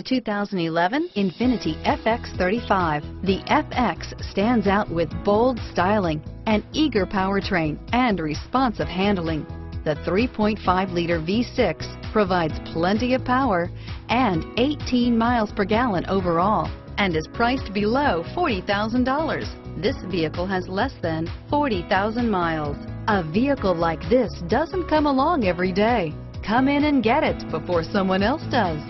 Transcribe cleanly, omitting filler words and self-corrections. The 2011 INFINITI FX35. The FX stands out with bold styling, an eager powertrain, and responsive handling. The 3.5-liter V6 provides plenty of power and 18 miles per gallon overall, and is priced below $40,000. This vehicle has less than 40,000 miles. A vehicle like this doesn't come along every day. Come in and get it before someone else does.